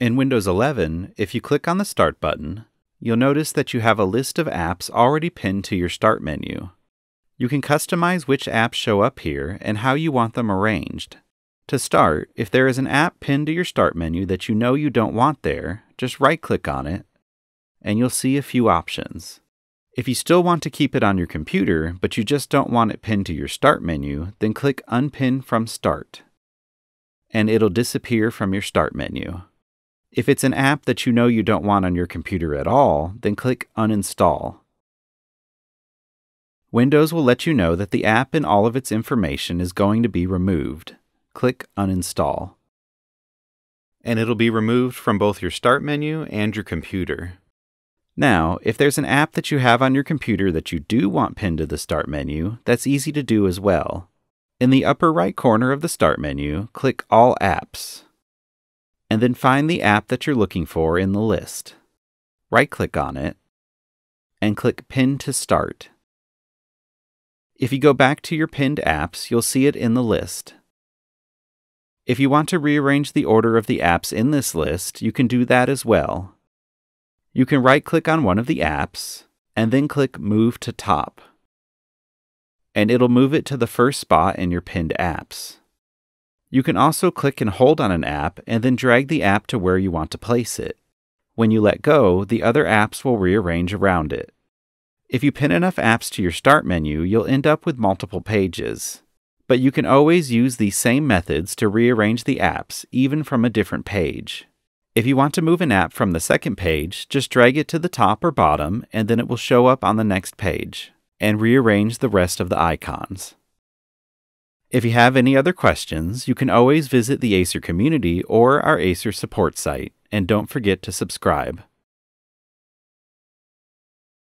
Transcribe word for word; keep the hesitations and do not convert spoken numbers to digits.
In Windows eleven, if you click on the Start button, you'll notice that you have a list of apps already pinned to your Start menu. You can customize which apps show up here and how you want them arranged. To start, if there is an app pinned to your Start menu that you know you don't want there, just right-click on it, and you'll see a few options. If you still want to keep it on your computer, but you just don't want it pinned to your Start menu, then click Unpin from Start, and it'll disappear from your Start menu. If it's an app that you know you don't want on your computer at all, then click Uninstall. Windows will let you know that the app and all of its information is going to be removed. Click Uninstall, and it'll be removed from both your Start menu and your computer. Now, if there's an app that you have on your computer that you do want pinned to the Start menu, that's easy to do as well. In the upper right corner of the Start menu, click All Apps, and then find the app that you're looking for in the list. Right-click on it, and click Pin to Start. If you go back to your pinned apps, you'll see it in the list. If you want to rearrange the order of the apps in this list, you can do that as well. You can right-click on one of the apps, and then click Move to Top, and it'll move it to the first spot in your pinned apps. You can also click and hold on an app, and then drag the app to where you want to place it. When you let go, the other apps will rearrange around it. If you pin enough apps to your Start menu, you'll end up with multiple pages. But you can always use these same methods to rearrange the apps, even from a different page. If you want to move an app from the second page, just drag it to the top or bottom, and then it will show up on the next page, and rearrange the rest of the icons. If you have any other questions, you can always visit the Acer community or our Acer support site, and don't forget to subscribe.